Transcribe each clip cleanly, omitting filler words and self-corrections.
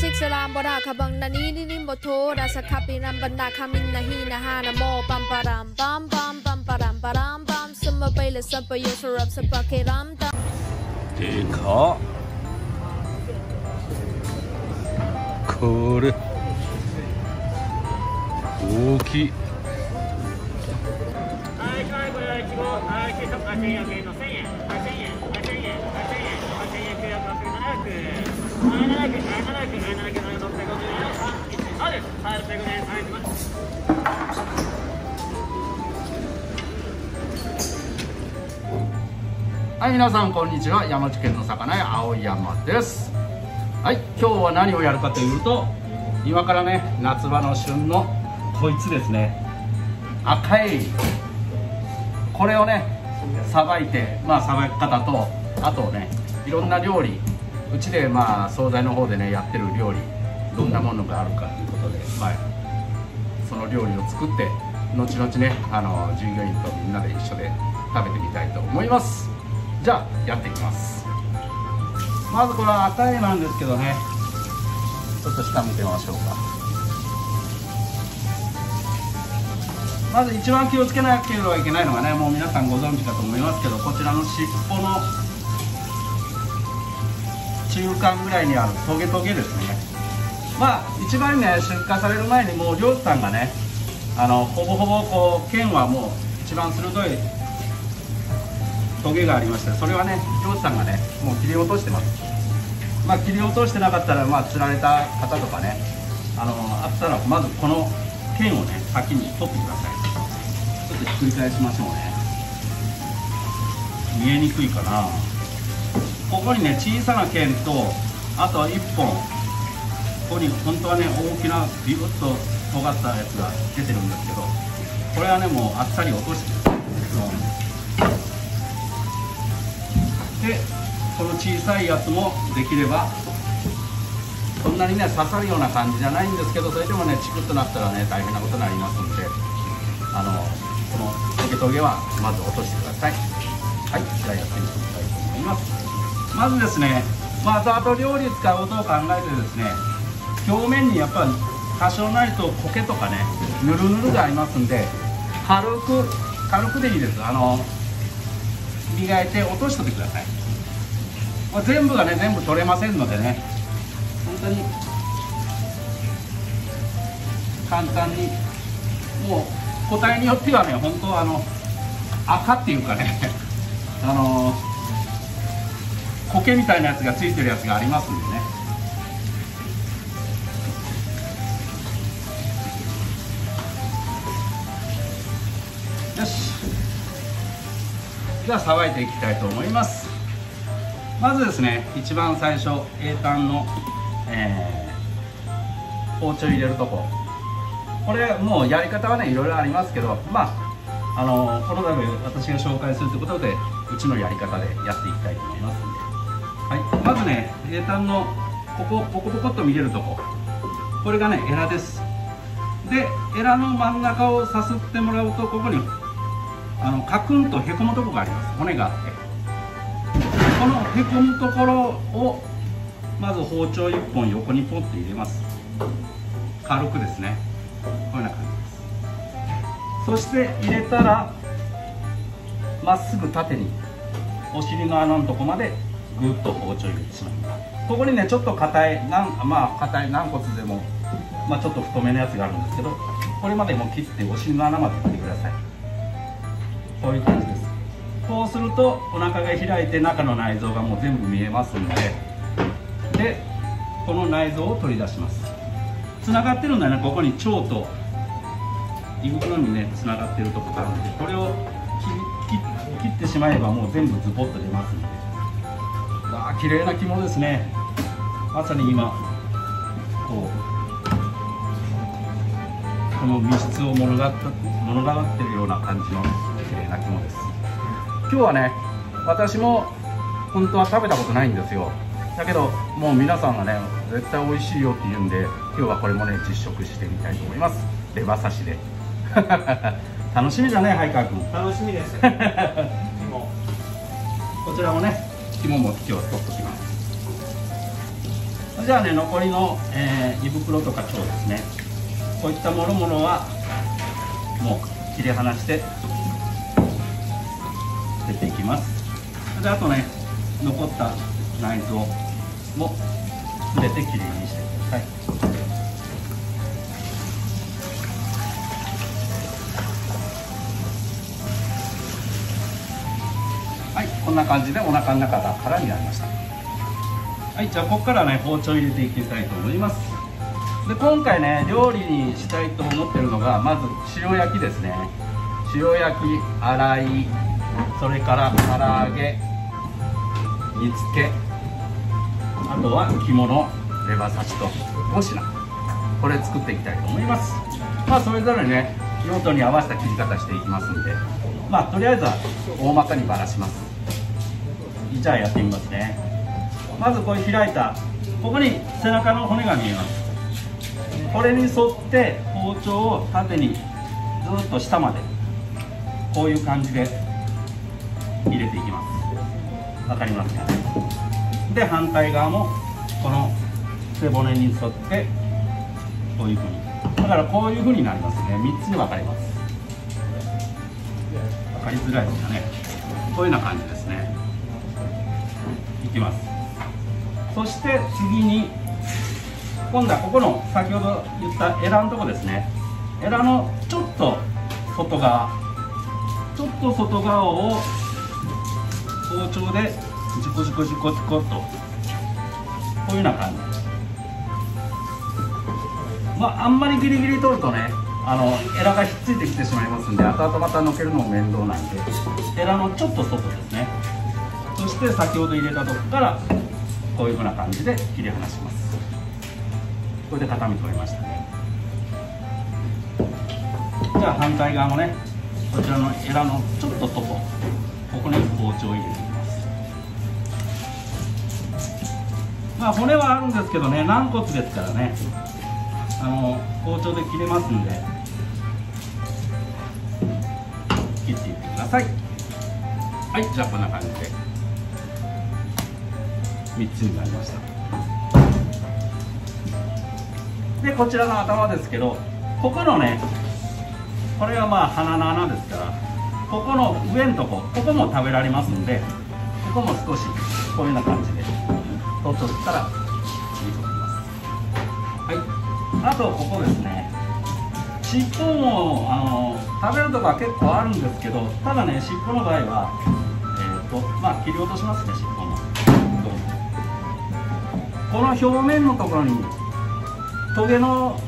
สิกสลามบราขบังนันีนินิมบโทราสคับปิรัมบันดาคามินนาฮีนาฮานาโมปัมปารามปัมปัมปัมปารามปารามปัมสมบัยและสัมปยุสรับสปะเครัมตัมเด็กค่ะこれ大きいはい、皆さんこんにちは。山口県の魚屋青山です。はい、今日は何をやるかというと、今からね、夏場の旬のこいつですね、赤エビ、これをねさばいて、さばき方と、あとね、いろんな料理、うちで惣菜の方でねやってる料理、どんなものがあるかということで、その料理を作って、後々ね従業員とみんなで一緒で食べてみたいと思います。じゃあやっていきます。まずこの赤エビなんですけどね、ちょっと下見てみましょうか。まず一番気をつけなければいけないのがね、もう皆さんご存知かと思いますけど、こちらの尻尾の中間ぐらいにあるトゲトゲですね。一番ね、出荷される前にもう漁師さんがね、ほぼほぼこう剣はもう一番鋭いトゲがありまして、それはね漁師さんがねもう切り落としてます。切り落としてなかったら、釣られた方とかね、あったらまずこの剣をね先に取ってください。ちょっとひっくり返しましょうね。見えにくいかな。ここにね小さな剣と、あと1本ここに本当はね大きなビュッと尖ったやつが出てるんですけど、これはねもうあっさり落として、でこの小さいやつもできれば、そんなにね刺さるような感じじゃないんですけど、それでもねチクッとなったらね大変なことになりますので、このトゲトゲはまず落としてください。はい、じゃあやってみたいと思います。まずですね、あと料理使うことを考えてですね、表面にやっぱり多少ないと苔とかねぬるぬるがありますんで、軽くでいいです。磨いて落としておいてください。全部がね全部取れませんのでね、本当に簡単に、もう個体によってはね本当赤っていうかね苔みたいなやつがついてるやつがありますんでね、よし、じゃあさばいていきたいと思います。まずですね、一番最初英単の、包丁入れるとこ、これもうやり方はねいろいろありますけど、この度私が紹介するということで、うちのやり方でやっていきたいと思いますんで、はい、まずね英単のここポコポコっと見れるとこ、これがねエラです。でエラの真ん中をさすってもらうと、ここにカクンとへこむとこがあります。骨があって、このへこむところをまず包丁1本横にポンって入れます。軽くですね、こういうような感じです。そして入れたらまっすぐ縦にお尻の穴のとこまでグッと包丁入れてしまいます。ここにねちょっと硬い硬い軟骨でも、ちょっと太めのやつがあるんですけど、これまでも切ってお尻の穴まで入れてください。こういう感じです。こうするとお腹が開いて中の内臓がもう全部見えますので、でこの内臓を取り出します。つながってるんだよね、ここに腸と胃袋にねつながってるとこがあるので、これを切ってしまえばもう全部ズボッと出ますので、あ、綺麗な肝ですね。まさに今こうこの身質を物語ってるような感じの綺麗な肝です。今日はね私も本当は食べたことないんですよ。だけどもう皆さんがね絶対美味しいよって言うんで、今日はこれもね実食してみたいと思います。レバ刺しで楽しみだね、はいかわくん。楽しみですこちらもね肝も今日は取っときます。じゃあね、残りの、胃袋とか腸ですね、こういったもろもろはもう切り離して捨てていきます。であとね、残った内臓も全てきれいにしてください。はい、こんな感じでお腹の中が空になりました。はい、じゃあここからね、包丁入れていきたいと思います。で今回ね、料理にしたいと思ってるのが、まず塩焼きですね。塩焼き、洗い、それから唐揚げ、煮付け、あとは着物、レバ刺しと5品、これ作っていきたいと思います。まあそれぞれね、用途に合わせた切り方していきますんで、まあとりあえずは大まかにばらします。じゃあやってみますね。まずこういう開いた、ここに背中の骨が見えます。これに沿って包丁を縦にずっと下までこういう感じで入れていきます。わかりますかね。で反対側もこの背骨に沿ってこういうふうに、だからこういうふうになりますね。3つに分かれます。分かりづらいですかね。こういうような感じですね。いきます。そして次に今度はここの先ほど言ったエラのとこですね。エラのちょっと外側、ちょっと外側を包丁でジコジコジコジコっと、こういうような感じ。まああんまりギリギリ取るとね、エラがひっついてきてしまいますんで、後々またのけるのも面倒なんで、エラのちょっと外ですね。そして先ほど入れたとこからこういうふうな感じで切り離します。これで片身取れましたね。じゃあ反対側もね、こちらのエラのちょっと外、ここに包丁を入れていきます。まあ骨はあるんですけどね、軟骨ですからね、包丁で切れますんで切っていってください。はい、じゃあこんな感じで3つになりました。でこちらの頭ですけど、ここのね、これはまあ鼻の穴ですから、ここの上のとこ、ここも食べられますんで、ここも少しこういうような感じで取ったら切り取ります。はい、あとここですね、尻尾も食べるとこは結構あるんですけど、ただね、尻尾の場合は、まあ切り落としますね、尻尾も。この表面のところにトゲの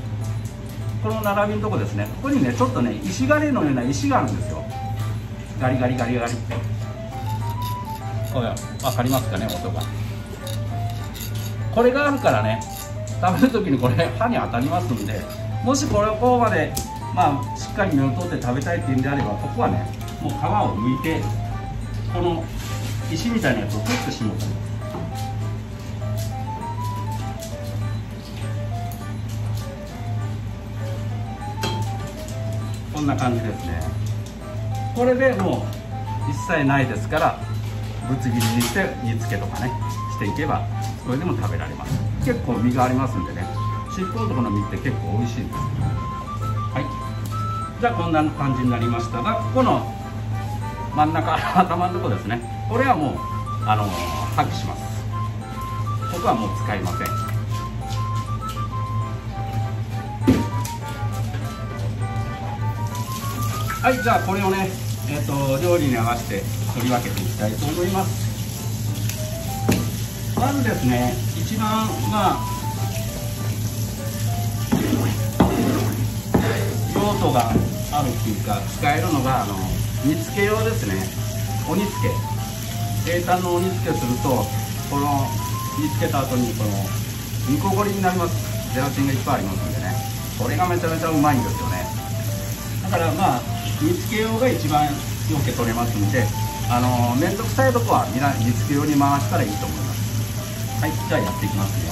この並びのとこですね、ここにね、ちょっとね、石狩のような石があるんですよ。ガリガリガリガリって、これ分かりますかね、音が。これがあるからね、食べる時にこれ歯に当たりますんで、もしこれをこうまで、まあしっかり目を通って食べたいっていうんであれば、ここはね、もう皮を剥いて、この石みたいなやつを取ってしまうと。こんな感じですね。これでもう一切ないですから、ぶつ切りにして煮付けとかねしていけば、それでも食べられます。結構身がありますんでね、尻尾のとこの身って結構美味しいんです。はい、じゃあこんな感じになりましたが、ここの真ん中、頭のとこですね、これはもう破棄します。ここはもう使いません。はい、じゃあこれをね、料理に合わせて取り分けていきたいと思います。まずですね、一番まあ用途があるっていうか使えるのが煮付け用ですね。お煮付け、平坦のお煮付けすると、この煮付けた後にこの煮こごりになります。ゼラチンがいっぱいありますんでね、これがめちゃめちゃうまいんですよね。だからまあ煮付け用が一番よく取れますので、面倒くさいとこは煮付け用に回したらいいと思います。はい、じゃあやっていきますね。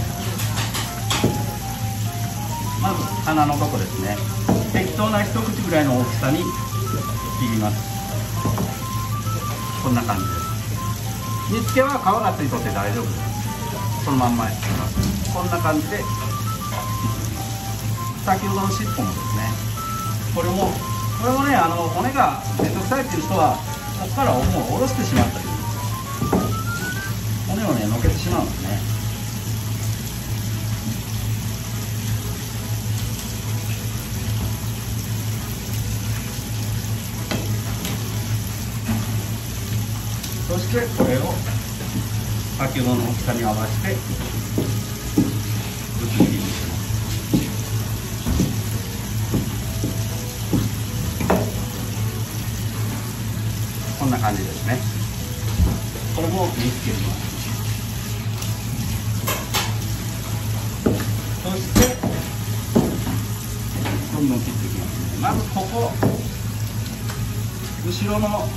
まず鼻のとこですね、適当な一口ぐらいの大きさに切ります。こんな感じです。煮付けは皮がついとって大丈夫です。そのまんまやってます。こんな感じで先ほどの尻尾もですね、これもね、骨がめんどくさいっていう人はここからもう下ろしてしまったり、骨をねのけてしまうんですね。そしてこれを先ほどの大きさに合わせてぶつ切りにします。こんな感じですね。これも見つけます。そしてどんどん切っていきますね。まずここ後ろの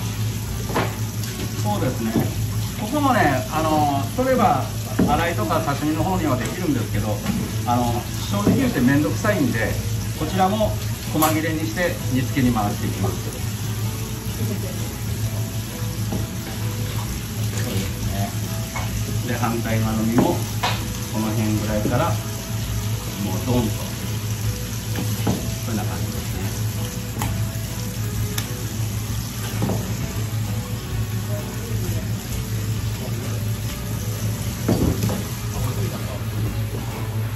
そうですね、ここもね、取れば洗いとか刺身の方にはできるんですけど、正直言って面倒くさいんで、こちらも細切れにして煮付けに回していきます。そうですね。で反対側の身もこの辺ぐらいからもうドンとこんな感じですね。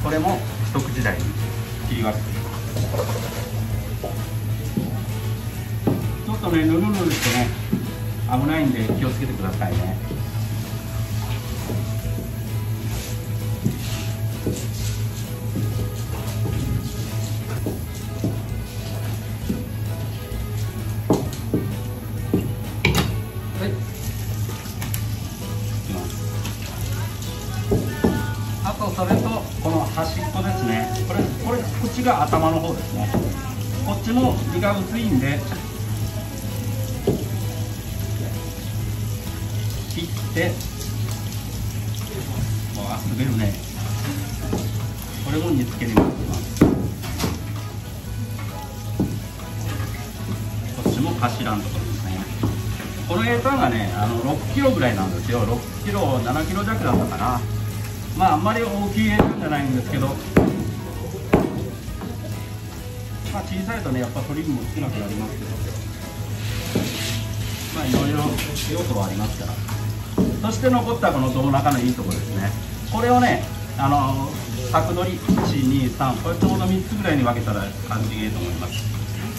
これも一口大に切り分けていきます。ちょっとねぬるぬるしてね危ないんで気をつけてくださいね。はい、いきます。あとそれとこの端っこですね、これ口が頭の方ですね。こっちも身が薄いんで切って、あ、滑るね。これも煮付けに回ってます。こっちも頭のところですね。このエイターがね6キロぐらいなんですよ。6キロ7キロ弱だったかな。まあ、あんまり大きいエイターじゃないんですけど、まあ、小さいとねやっぱトリムも少なくなりますけど、まあいろいろ用途はありますから。そして残ったこの胴の中のいいところですね。これをね柵取り123こうやってほど3つぐらいに分けたら感じがいいと思います。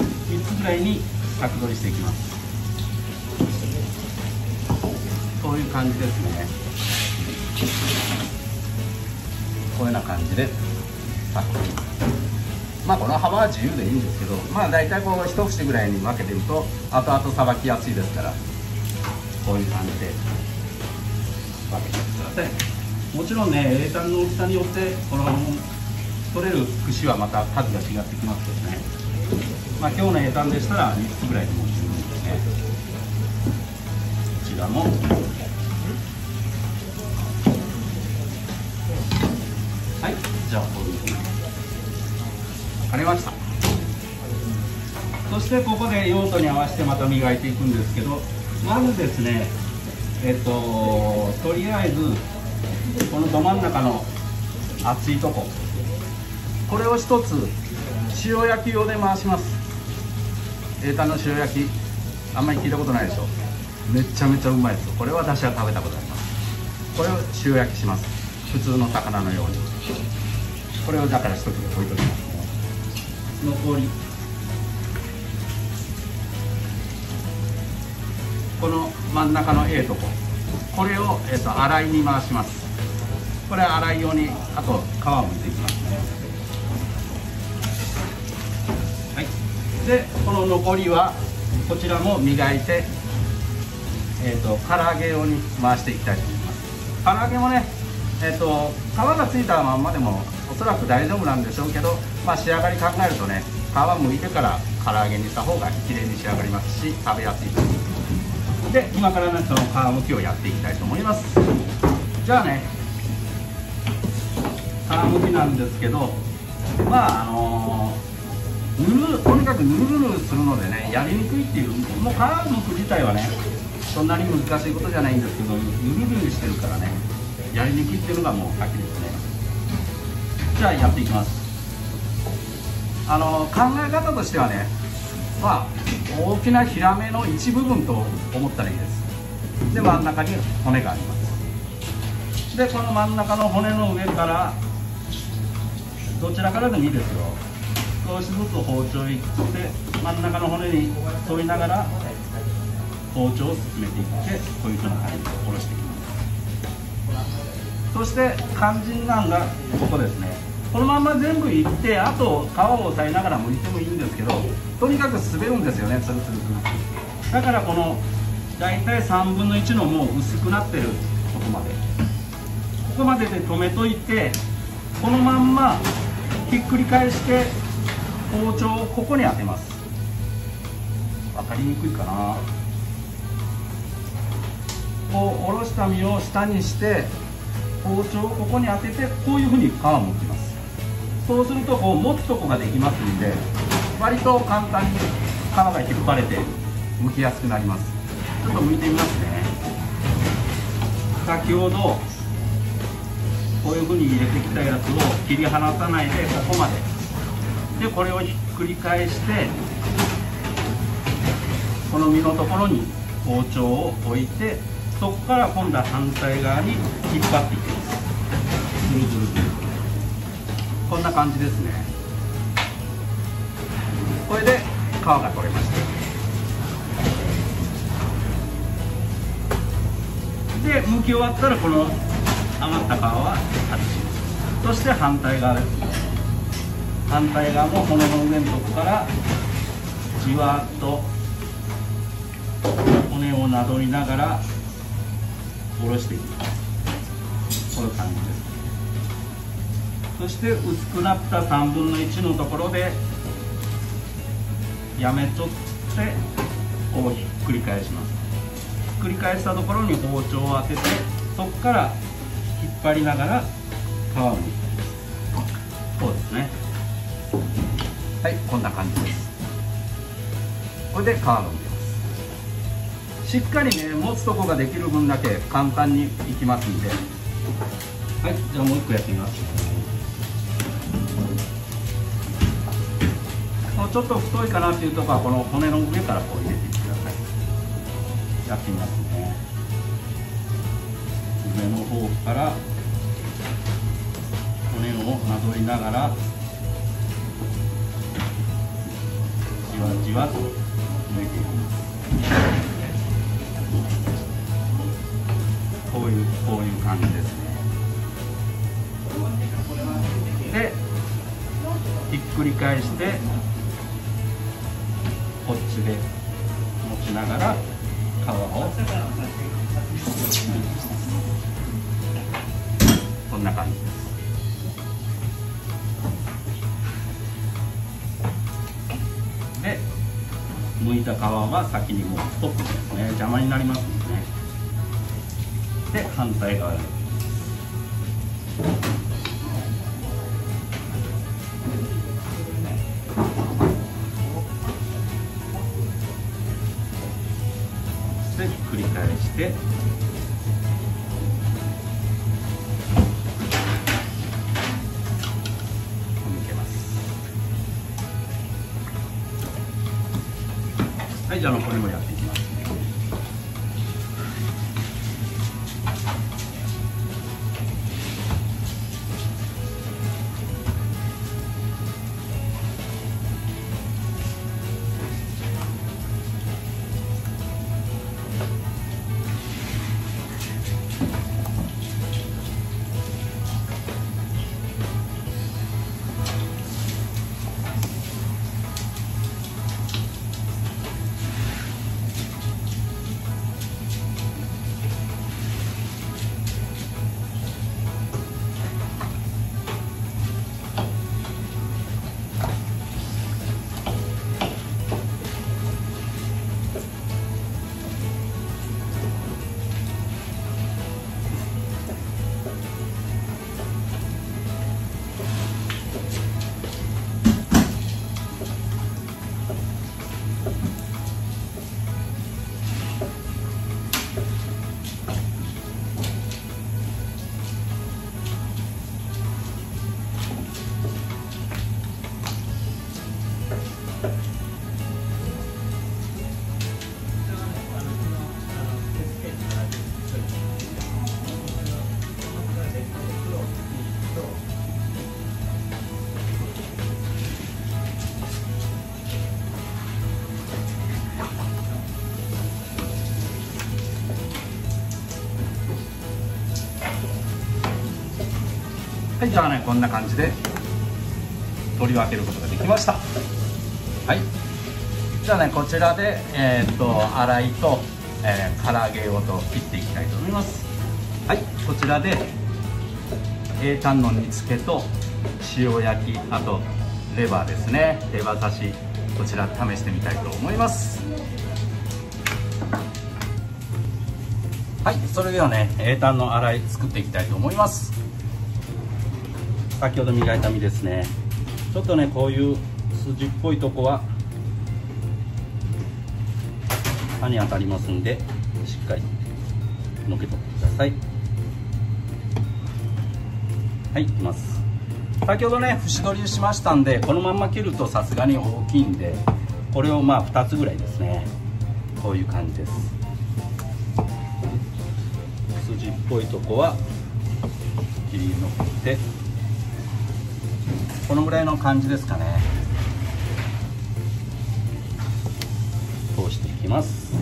3つぐらいに柵取りしていきます。そういう感じですね。こういうような感じで、まあこの幅は自由でいいんですけど、まあ大体この一節ぐらいに分けてると後々さばきやすいですから、こういう感じで分けてください。もちろんね、エイタンの大きさによってこの取れる串はまた数が違ってきますけどね。まあ今日のエイタンでしたら3つぐらいでも十分ですね。こちらもはい、じゃあこういうふうに分かれました。そしてここで用途に合わせてまた磨いていくんですけど、まずですねとりあえずこのど真ん中の厚いとこ、これを一つ塩焼き用で回します。エイタンの塩焼きあんまり聞いたことないでしょ。めちゃめちゃうまいですよ。これは私は食べたことあります。これを塩焼きします。普通の魚のように。これをだから一つ置いときますね。残りこの真ん中の A とこ、これを、洗いに回します。これは洗い用に、あと皮をむいていきますね。はい、でこの残りはこちらも磨いて、唐揚げ用に回していきたいと思います。唐揚げもね皮がついたまんまでもおそらく大丈夫なんでしょうけど、まあ、仕上がり考えるとね、皮剥いてから唐揚げにした方がきれいに仕上がりますし食べやすいです。で今からねその皮剥きをやっていきたいと思います。じゃあね皮剥きなんですけど、まあとにかくぬるぬるするのでねやりにくいっていう、もう皮剥く自体はねそんなに難しいことじゃないんですけど、ぬるぬるしてるからねやりにくいっていうのがもうはっきりですね。じゃあやっていきます。考え方としてはね、まあ大きなヒラメの一部分と思ったらいいです。で、真ん中に骨があります。で、この真ん中の骨の上から、どちらからでもいいですよ、少しずつ包丁をいって真ん中の骨に沿いながら包丁を進めていって、こういうふうな感じで下ろしていきます。そして肝心なんがここですね。このまんま全部いって、あと皮を押さえながら剥いてもいいんですけど、とにかく滑るんですよね、ツルツルツル。だからこの大体3分の1のもう薄くなってる、ここまでで止めといて、このまんまひっくり返して包丁をここに当てます。分かりにくいかな。こうおろした身を下にして包丁をここに当てて、こういうふうに皮をむきます。そうするとこう持つとこができますんで、割と簡単に皮が引っ張れてむきやすくなります。ちょっとむいてみますね。先ほどこういうふうに入れてきたやつを切り離さないで、ここまでで、これをひっくり返して、この身のところに包丁を置いて、そこから今度は反対側に引っ張っていきます。ぐるぐるぐる、こんな感じですね。これで皮が取れました。で、剥き終わったらこの余った皮は外します。そして反対側です。反対側も骨の上のとこからじわっと骨をなぞりながら下ろしていきます。こういう感じです。そして薄くなった3分の1のところでやめとって、こうひっくり返します。ひっくり返したところに包丁を当てて、そこから引っ張りながら皮をむいていきます。そうですね。はい、こんな感じです。これで皮をむいてます。しっかりね、持つとこができる分だけ簡単にいきますんで。はい、じゃあもう一個やってみます。ちょっと太いかなっていうところは、この骨の上からこう入れていってください。やってみますね。上の方から骨をなぞりながらじわじわと抜いていきます。こういう感じですね。で、ひっくり返してこっちで持ちながら皮をこんな感じです。で、剥いた皮は先にもう取ってですね、邪魔になりますのでね。で、反対側です。で、ひっくり返してじゃあ残りもやっていきます、ね。じゃあね、こんな感じで取り分けることができました。はい、じゃあね、こちらで洗いと唐揚げ用と切っていきたいと思います。はい、こちらで英単の煮付けと塩焼き、あとレバーですね、レバー刺し、こちら試してみたいと思います。はい、それではね、英単の洗い作っていきたいと思います。先ほど磨いた身ですね。ちょっとね、こういう筋っぽいとこは歯に当たりますんで、しっかりのけとってください。はい、いきます。先ほどね、節取りしましたんで、このまんま切るとさすがに大きいんで、これをまあ2つぐらいですね、こういう感じです。筋っぽいとこは切り残って、このぐらいの感じですかね、通していきます。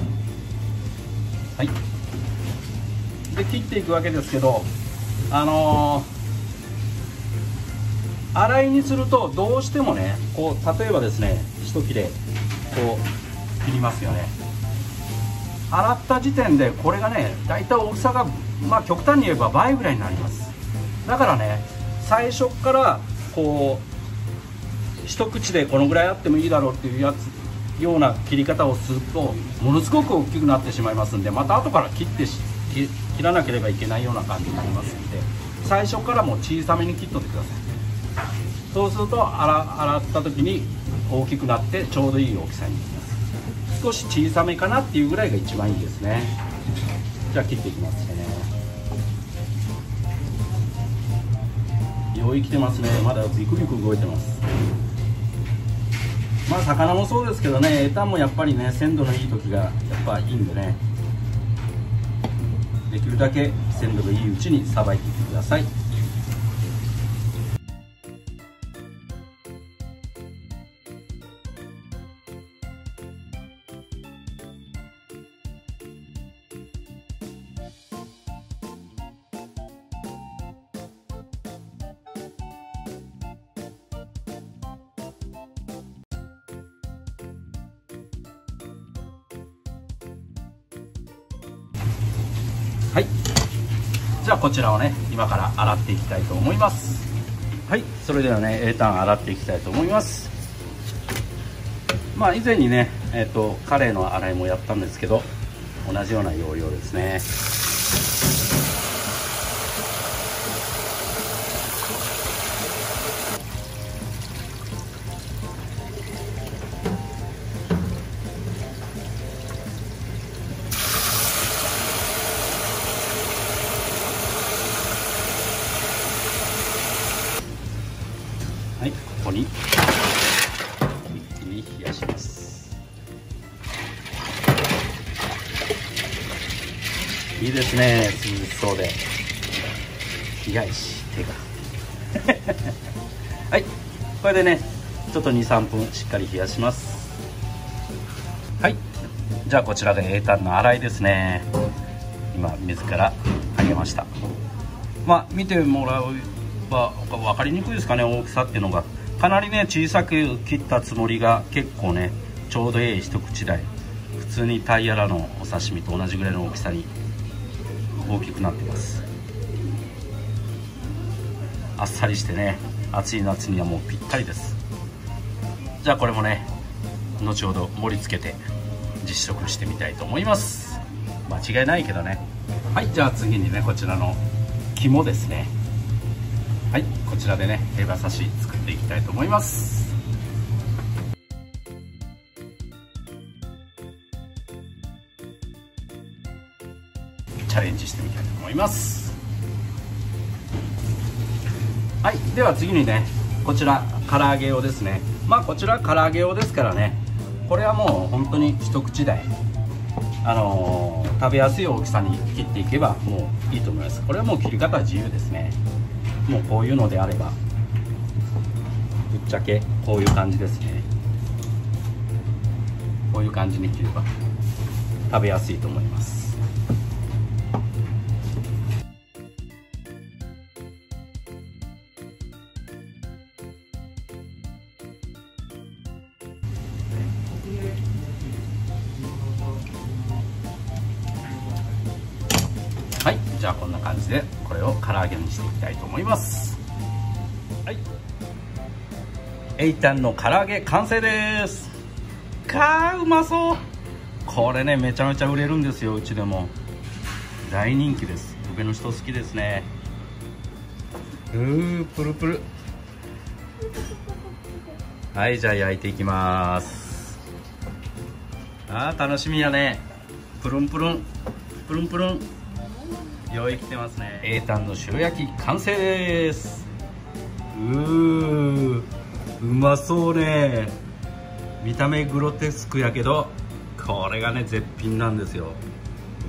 はい、で切っていくわけですけど、洗いにするとどうしてもね、こう例えばですね、一切れこう切りますよね。洗った時点でこれがね、だいたい大きさが、まあ極端に言えば倍ぐらいになります。だからね、最初からこう一口でこのぐらいあってもいいだろうっていうような切り方をすると、ものすごく大きくなってしまいますんで、また後から切らなければいけないような感じになりますんで、最初からもう小さめに切っとってください。そうすると洗った時に大きくなってちょうどいい大きさになります。少し小さめかなっていうぐらいが一番いいですね。じゃあ切っていきますね。よいきてますね。まだビクビク動いてます。まあ魚もそうですけどね、エタンもやっぱりね、鮮度のいい時がやっぱいいんでね、できるだけ鮮度がいいうちにさばいていってください。はい、じゃあこちらをね、今から洗っていきたいと思います。はい、それではね、英単洗っていきたいと思います。まあ以前にね、カレイの洗いもやったんですけど、同じような要領ですね。はい、ここに一気に冷やします。いいですね、涼しそうで冷やいし手がはい、これでね、ちょっと 2,3 分しっかり冷やします。はい、じゃあこちらで英単の洗いですね。今水からあげました。まあ見てもらう分かりにくいですかね、大きさっていうのがかなりね、小さく切ったつもりが結構ね、ちょうどいい一口大、普通にタイヤラのお刺身と同じぐらいの大きさに大きくなってます。あっさりしてね、暑い夏にはもうぴったりです。じゃあこれもね、後ほど盛り付けて実食してみたいと思います。間違いないけどね。はい、じゃあ次にね、こちらの肝ですね。はい、こちらでね、レバ刺し作っていきたいと思います。チャレンジしてみたいと思います。はい、では次にね、こちら唐揚げ用ですね。まあこちら唐揚げ用ですからね、これはもう本当に一口大、食べやすい大きさに切っていけばもういいと思います。これはもう切り方は自由ですね。もうこういうのであればぶっちゃけこういう感じですね。こういう感じに切れば食べやすいと思います。はい、じゃあこんな感じでこれを唐揚げにしていきたいと思います。はい、エイタンの唐揚げ完成です。かーうまそう。これねめちゃめちゃ売れるんですよ。うちでも大人気です。上の人好きですね。プルプル。はい、じゃあ焼いていきます。楽しみやね。プルンプルンプルンプルン。用意きてますね。エイタンの塩焼き完成です。うまそうね。見た目グロテスクやけどこれがね絶品なんですよ。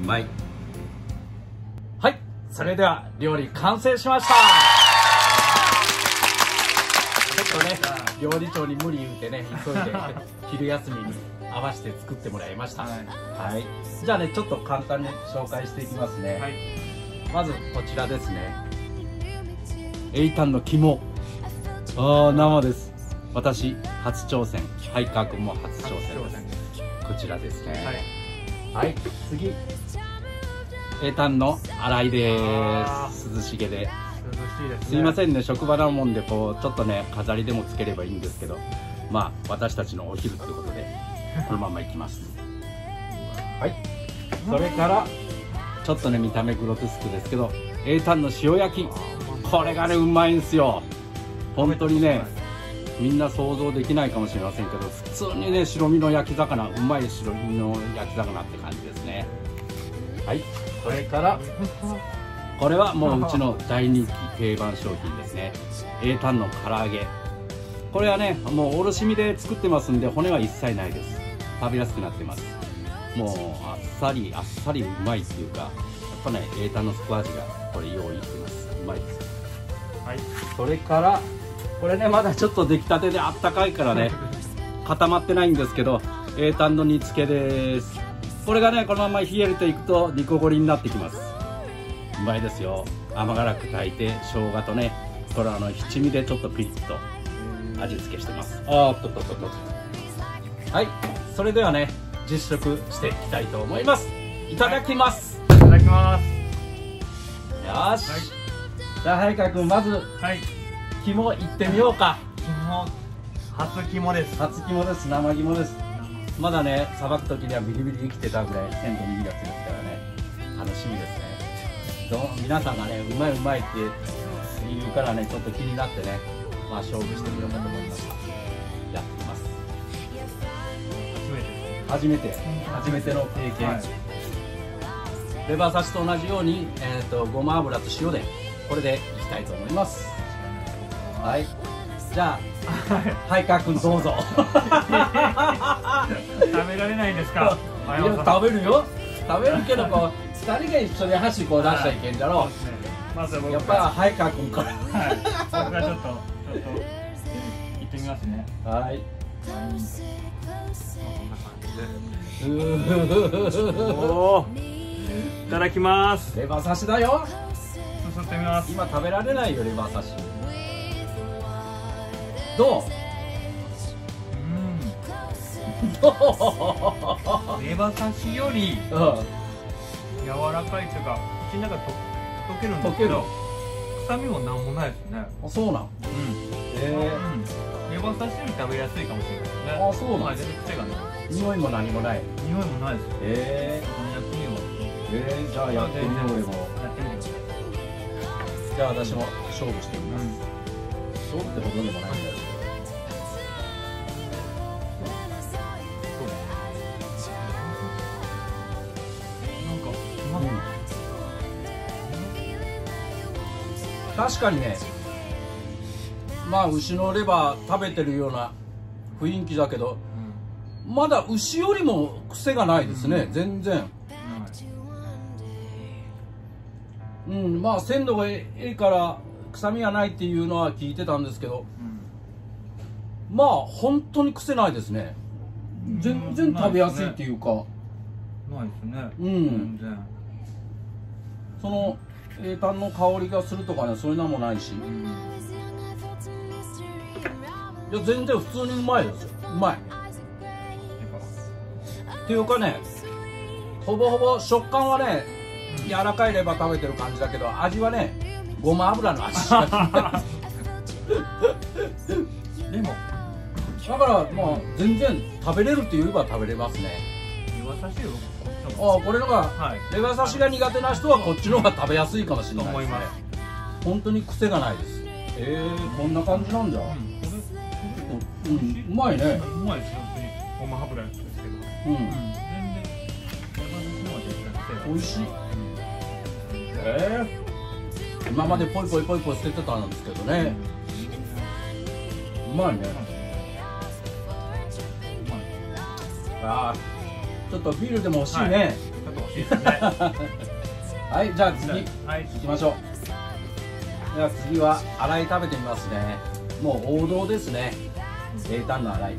うまい。はい、それでは料理完成しました。ちょっとね、料理長に無理言うてね、急いで昼休みに合わせて作ってもらいました。はい、じゃあね、ちょっと簡単に紹介していきますね。はい、まずこちらですね。エイタンの肝。生です。私初挑戦、はい、かーくんも初挑戦です。こちらですね。はい、はい、次。エイタンの洗いです。涼しげで。すいませんね、職場なもんでこうちょっとね飾りでもつければいいんですけど、まあ私たちのお昼ということでこのままいきます。はい、それからちょっとね見た目グロテスクですけどエイタンの塩焼き、これがねうまいんですよ。本当にねみんな想像できないかもしれませんけど、普通にね白身の焼き魚、うまい白身の焼き魚って感じですね。はい、それからこれはもううちの大人気定番商品ですね。エイタンの唐揚げ。これはねもうおろし身で作ってますんで骨は一切ないです。食べやすくなってます。もうあっさりあっさりうまいっていうか、やっぱねエイタンのスクワ味がこれ用意してます。うまいです。はい、それからこれねまだちょっと出来たてであったかいからね固まってないんですけど、エイタンの煮付けです。これがねこのまま冷えるといくと煮こごりになってきます。うまいですよ。甘辛く炊いて生姜とね、これ七味でちょっとピリッと味付けしてます。はい、それではね実食していきたいと思います。いただきます。いただきます。よし、じゃあはいかーくん、まず肝いってみようか。初肝です。初肝です。生肝です。まだねさばく時にはビリビリ生きてたぐらい鮮度いいやつですからね、楽しみですね。皆さんがねうまいうまいって言うからねちょっと気になってね、まあ勝負してみようかと思いました。やってみます。初めての経験、はい、レバ刺しと同じように、ごま油と塩でこれでいきたいと思います。はい、じゃあはいかーくんどうぞ。食べられないんですか。いや食べるよ、食べるけどこう2人が一緒に箸こう出しちゃいけんじゃろう。やっぱはいかーくんから。はい、僕はちょっと行ってみますね。はい、いただきます。レバ刺しだよ。すすってみます。今食べられないよレバ刺し。どう？レバ刺しより柔らかいというか、口の中で溶けるんですけど臭みもなんもないですね。あ、そうなん。レバ刺しより食べやすいかもしれないですね。あ、そうなん。全然癖がない。匂いも何もない。匂いもないですよ。じゃあやってみて。俺もやってみてください。じゃあ私も勝負してみます。勝負ってほとんどもないんだよ。確かにね、まあ牛のレバー食べてるような雰囲気だけど、まだ牛よりも癖がないですね、全然。うん、まあ鮮度がいいから臭みがないっていうのは聞いてたんですけど、まあ本当に癖ないですね。全然食べやすいっていうか。ないですね。うん。そのエイタンの香りがするとかね、そういうのもないし、いや全然普通にうまいですよ。うまい。っていうかね、ほぼほぼ食感はね、柔らかいレバー食べてる感じだけど、味はねごま油の味しかでもだからまあ全然食べれるって言えば食べれますね。レバ刺しよ、ああこれのが、はい、レバ刺しが苦手な人はこっちの方が食べやすいかもしれないですね。本当に癖がないです。こんな感じなんだ。うまいね。うまいですよ、本当にごま油ですけど、うん、美味しい。今までポイポイポイポイ捨ててたんですけどね、うまいね。ああちょっとビールでも欲しいね。ちょっと欲しいですね。はい、じゃあ次行きましょう。では次は洗い食べてみますね。もう王道ですね、冷淡の洗い。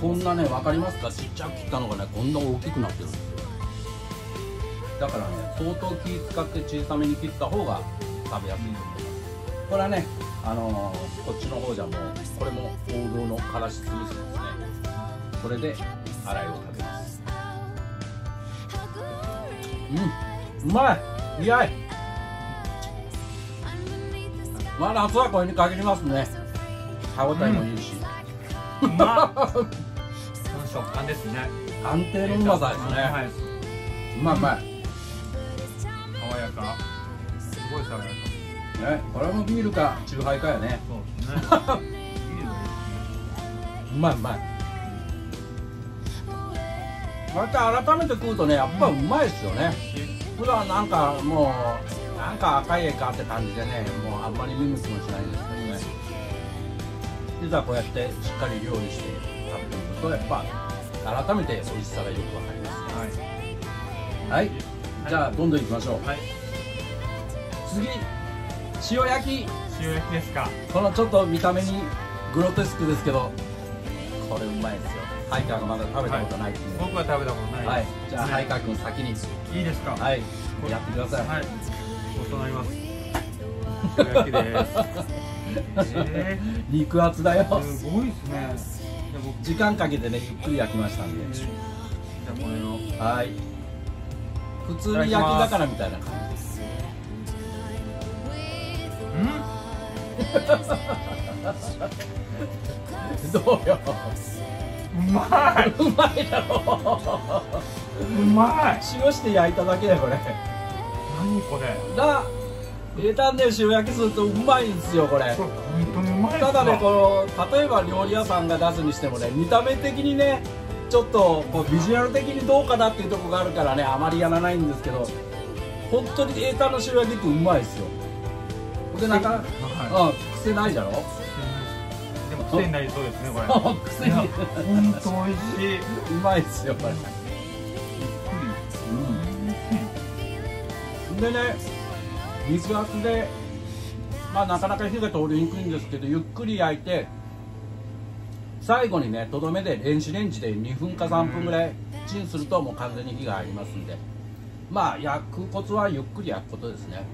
こんなね、分かりますか、ちっちゃく切ったのがねこんな大きくなってるんですよ。だからね相当気使って小さめに切った方が食べやすいと思います。これはねこっちの方じゃもうこれも王道のからし酢味噌ですね。これで洗いをかけます。うん、うまい。いやいまあ夏はこれに限りますね。歯応えもいいし、うん、うまっ。この食感ですね。安定のうまさですね。うまい、うまい、爽やか、すごい爽やかね。これもビールかチューハイかやね。そうですね。うまい、うまい。こうやって改めて食うとねやっぱうまいですよね。普段なんかもうなんか赤い絵かって感じでね、もうあんまり見向きもしないですけどね。いざこうやってしっかり料理して食べてみるとやっぱ改めて美味しさがよくわかりますね。はい、じゃあどんどんいきましょう。はい、次塩焼き。塩焼きですか。このちょっと見た目にグロテスクですけどこれうまいですよ。ハイカーがまだ食べたことないですね。僕は食べたことないです。はい、じゃあハイカー君先にいいですか。はい、やってください。はい、となります。塩焼きです。肉厚だよ。すごいですね。時間かけてね、ゆっくり焼きましたんで。じゃあこれを。はい。普通に焼き魚みたいな感じです。うん？どうよ。うまい。うまいだろ。うまい。塩して焼いただけだよこれ。何これだ、冷淡で塩焼きするとうまいんですよこれ。本当にうまい。ただねこの例えば料理屋さんが出すにしてもね、見た目的にねちょっとこうビジュアル的にどうかなっていうところがあるからねあまりやらないんですけど、本当に冷淡の塩焼きってうまいですよ。でなんか癖ないじゃろ。でも癖になりそうですねこれ。癖になりそう。本当おいしい。うまいですよこれ。でね、肉厚で、まあ、なかなか火が通りにくいんですけどゆっくり焼いて最後にねとどめで電子レンジで2分か3分ぐらいチンするともう完全に火が入りますんで、まあ焼くコツはゆっくり焼くことですね。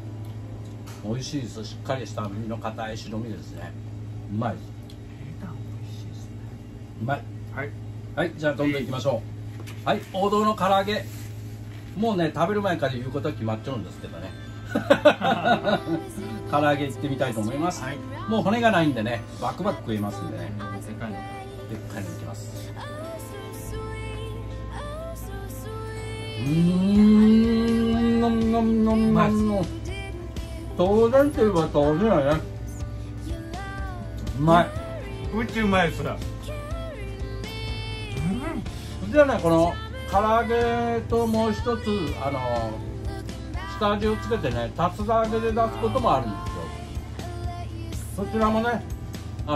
美味しいです。しっかりした身の硬い白身ですね。うまいです。うまい。はい、はい、じゃあどんどんいきましょう。はい、王道の唐揚げ。もうね食べる前から言うことは決まっちゃうんですけどね。唐揚げいってみたいと思います、はい、もう骨がないんでねバクバク食えますんでね。でっかいのいきます。当然といえば当然やね。うまい。うちうまいっすら。うん、じゃあねこの唐揚げともう一つ下味をつけてね竜田揚げで出すこともあるんですよ。そちらもねま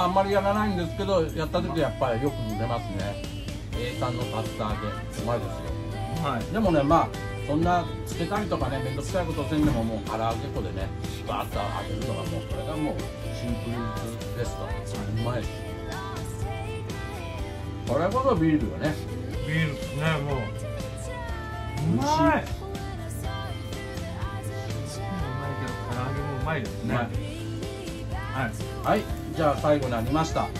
ああんまりやらないんですけどやった時やっぱりよく出ますね。A さんの竜田揚げうまいですよ、はい、でもねまあそんなつけたりとかねめんどくさいことせんでももう唐揚げ粉でねバーッと揚げるのがもうこれがもうシンプルですと。うまいしこれこそビールよね。ビールね、もううまい。すごいうまいけど唐揚げもうまいですね。はい、はい、じゃあ最後になりました。はい、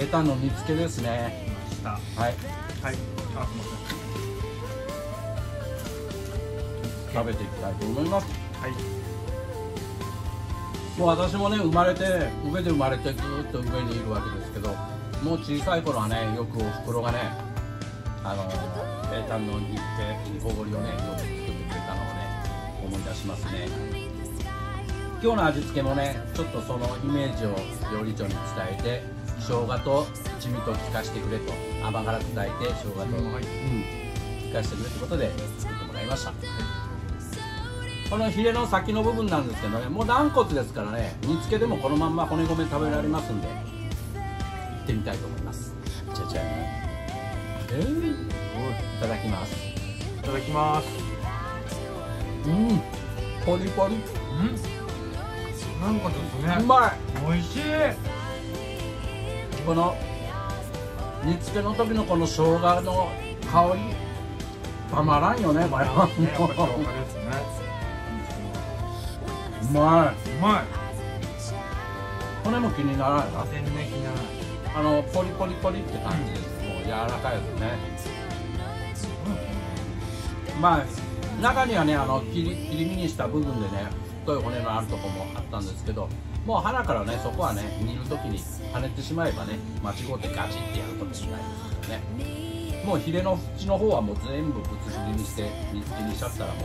冷淡の煮付けですね。した。はい。はい。あ、すみません。食べていきたいと思います。はい。もう私もね、生まれて上で生まれてずっと上にいるわけですけど、もう小さい頃はね、よくおふくろがね、平潭のに行っておごりをね、よく作ってくれたのをね、思い出しますね。今日の味付けもね、ちょっとそのイメージを料理長に伝えて、生姜と一味と効かしてくれと、甘辛く炊いて生姜と、効かしてくれということで作ってもらいました。このヒレの先の部分なんですけどね、もう軟骨ですからね、煮付けでもこのまんま骨米食べられますんで、いってみたいと思います。じゃじゃん、いただきます。いただきます。ポリポリ、軟骨ですね。うまい、おいしい。この煮付けの時のこの生姜の香りたまらんよね、これは。ね、生姜ですね。うまい、うまい。骨も気にならないな。全然気にならない。ポリポリポリって感じです。もう柔らかいですね。まあ、中にはね、切り身にした部分でね、太い骨のあるとこもあったんですけど。もう腹からね、そこはね、煮るときに跳ねてしまえばね、間違ってガチってやるともしないですよね。もうヒレの縁の方はもう全部ぶつ切りにして、煮付けにしちゃったら、もう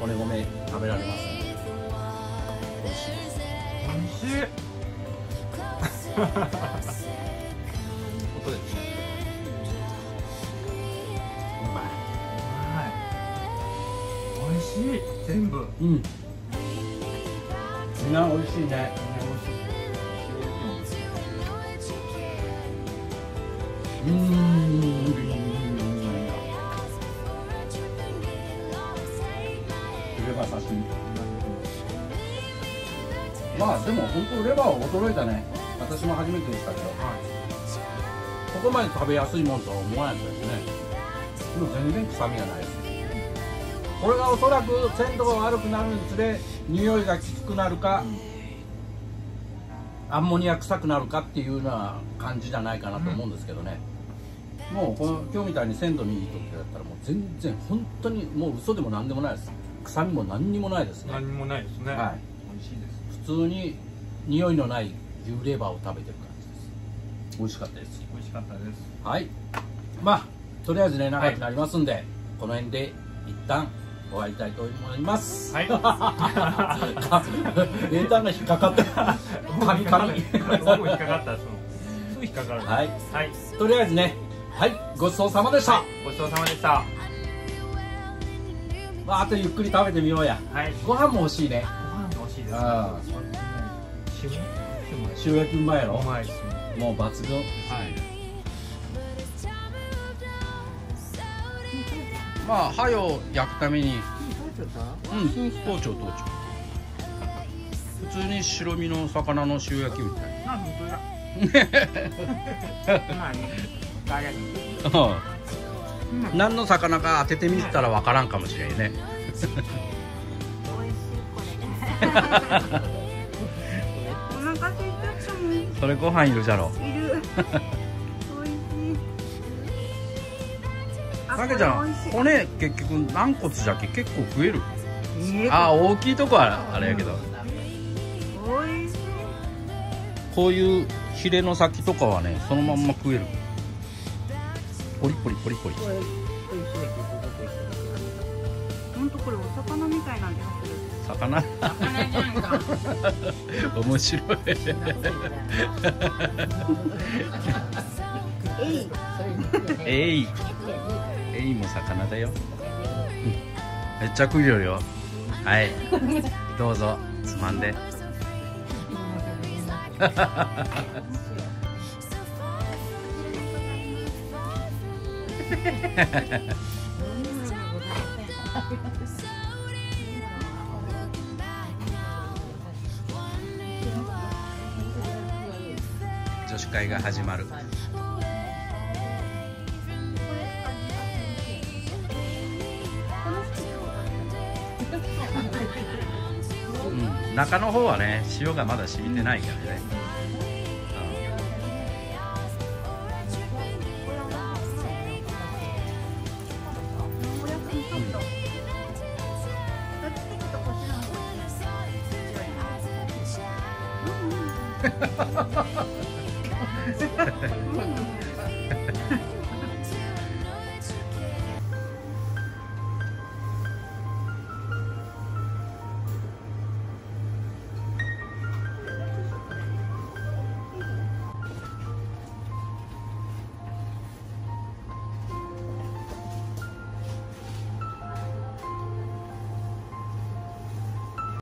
骨米食べられますね。美味しい。音ですね。うまい。美味しい。全部。うん。みんな美味しいね。入れば刺身。まあでも本当レバーは驚いたね。私も初めてでしたけど、はい、ここまで食べやすいもんとは思わないですね。でも全然臭みがないです。これがおそらく鮮度が悪くなるにつれ匂いがきつくなるか、アンモニア臭くなるかっていうような感じじゃないかなと思うんですけどね、もうこの今日みたいに鮮度にいい時だったらもう全然本当にもう嘘でも何でもないです。臭みも何にもないですね。何にもないですね。はい、美味しいです。普通に匂いのない牛レバーを食べてる感じです。美味しかったです。美味しかったです。はい、まあとりあえずね、長くなりますんで、はい、この辺で一旦終わりたいと思います。はい。英単が引っかかった。はい、はい、とりあえずね、はい、ごちそうさまでした、はい、ごちそうさまでした。まあ、あとゆっくり食べてみようや、はい、ご飯も欲しいね。塩焼きうまいやろ。もう抜群。まあ、歯を焼くために。包丁、普通に白身の魚の塩焼きみたい。あ、本当だ。何の魚か当ててみたらわからんかもしれんね。お腹すいたっちゃもん。それご飯いるじゃろ。いる。おいしい。さけちゃん、骨結局軟骨じゃけ結構増える。あ、大きいとこはあれやけど。おいしい。こういうヒレの先とかはね、そのまんま食える。ポリポリポリポリ。本当これお魚みたいなんです。魚面白い。エイも魚だよ。めっちゃ食いよるよ。はい、どうぞつまんで。女子会が始まる。中の方はね、塩がまだ染みてないからね。